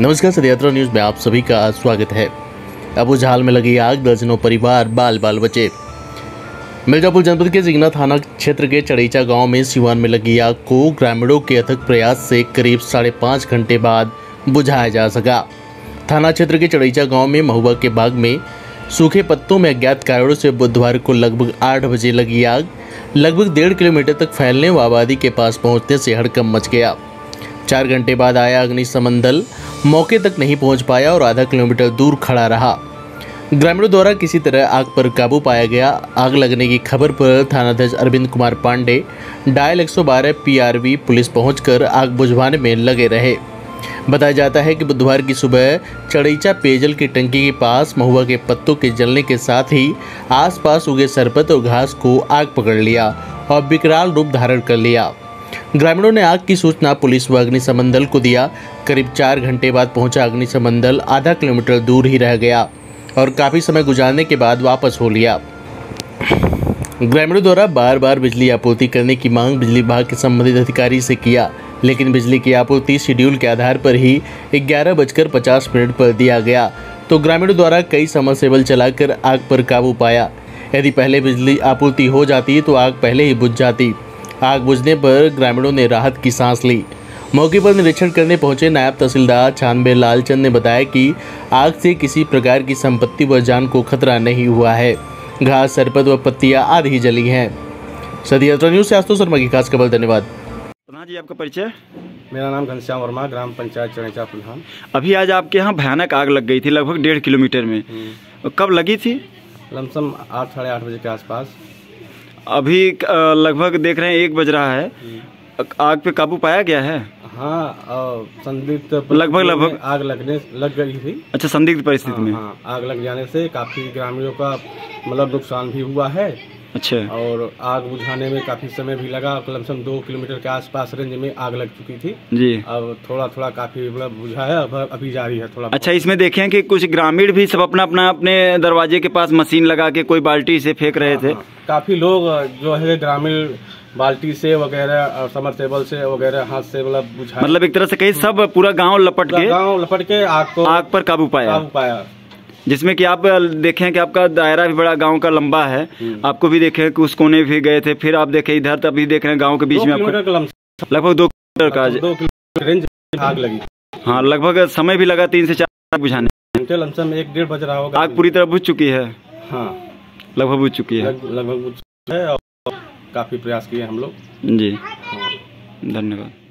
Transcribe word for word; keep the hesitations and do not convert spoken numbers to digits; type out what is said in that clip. नमस्कार सदैयात्रा न्यूज़ में आप सभी का स्वागत है। अबूझाल में लगी आग, दर्जनों परिवार बाल बाल बचे। मिर्जापुर जनपद के जिगना थाना क्षेत्र के चढ़ीचा गांव में सीवान में लगी आग को ग्रामीणों के अथक प्रयास से करीब साढ़े पाँच घंटे बाद बुझाया जा सका। थाना क्षेत्र के चढ़ीचा गाँव में महुआ के बाग में सूखे पत्तों में अज्ञात कारणों से बुधवार को लगभग आठ बजे लगी आग लगभग डेढ़ किलोमीटर तक फैलने व आबादी के पास पहुँचने से हड़कंप मच गया। चार घंटे बाद आया अग्निशमन दल मौके तक नहीं पहुंच पाया और आधा किलोमीटर दूर खड़ा रहा। ग्रामीणों द्वारा किसी तरह आग पर काबू पाया गया। आग लगने की खबर पर थानाध्यक्ष अरविंद कुमार पांडे, डायल एक सौ बारह पीआरवी पुलिस पहुंचकर आग बुझवाने में लगे रहे। बताया जाता है कि बुधवार की सुबह चढ़ीचा पेयजल की टंकी के पास महुआ के पत्तों के जलने के साथ ही आसपास उगे सरपत और घास को आग पकड़ लिया और विकराल रूप धारण कर लिया। ग्रामीणों ने आग की सूचना पुलिस व अग्निशमन दल को दिया। करीब चार घंटे बाद पहुंचा अग्निशमन दल आधा किलोमीटर दूर ही रह गया और काफ़ी समय गुजारने के बाद वापस हो लिया। ग्रामीणों द्वारा बार बार बिजली आपूर्ति करने की मांग बिजली विभाग के संबंधित अधिकारी से किया, लेकिन बिजली की आपूर्ति शेड्यूल के आधार पर ही ग्यारह बजकर पचास मिनट पर दिया गया तो ग्रामीणों द्वारा कई समरसेबल चलाकर आग पर काबू पाया। यदि पहले बिजली आपूर्ति हो जाती तो आग पहले ही बुझ जाती। आग बुझने पर ग्रामीणों ने राहत की सांस ली। मौके पर निरीक्षण करने पहुंचे नायब तहसीलदार छानबे लालचंद ने बताया कि आग से किसी प्रकार की संपत्ति व जान को खतरा नहीं हुआ है। घास, सरपत व पत्तियां आदि ही जली हैं। सदैयात्रा न्यूज़ से आशुतोष शर्मा की खास खबर। धन्यवाद। जी आपका परिचय? मेरा नाम घनश्याम वर्मा, ग्राम पंचायत चरणा प्रधान। अभी आज आपके यहाँ भयानक आग लग गई थी लगभग डेढ़ किलोमीटर में, कब लगी थी? लमसम आठ साढ़े आठ बजे के आसपास। अभी लगभग देख रहे हैं एक बज रहा है, आग पे काबू पाया गया है? हाँ, संदिग्ध लगभग लगभग आग लगने लग गई थी। अच्छा, संदिग्ध परिस्थिति में? हाँ, आग लग जाने से काफी ग्रामीणों का मतलब नुकसान भी हुआ है। अच्छा। और आग बुझाने में काफी समय भी लगा, कम दो किलोमीटर के आसपास रेंज में आग लग चुकी थी जी। अब थोड़ा थोड़ा काफी मतलब बुझाया, अब अभी जारी है थोड़ा। अच्छा, इसमें देखें कि कुछ ग्रामीण भी सब अपना अपना अपने दरवाजे के पास मशीन लगा के कोई बाल्टी से फेंक रहे थे। काफी लोग जो है ग्रामीण बाल्टी से वगैरह, समरसेबल से वगैरह हाथ से मतलब बुझाया, मतलब एक तरह से कहीं सब पूरा गाँव लपट के गाँव लपट के आग को आग पर काबू पाया काबू पाया जिसमें कि आप देखें कि आपका दायरा भी बड़ा गांव का लंबा है। आपको भी देखें कि उस कोने भी गए थे, फिर आप देखें इधर, तब भी देख रहे हैं गांव के बीच में आपको लगभग दो किलोमीटर का दो किलोमीटर रेंज आग लगी। हाँ, लगभग समय भी लगा तीन से चार बुझाने, लमसम एक डेढ़ बज रहा होगा। आग पूरी तरह बुझ चुकी है? हाँ, लगभग बुझ चुकी है, लगभग बुझ चुकी है। काफी प्रयास किए हम लोग जी। धन्यवाद।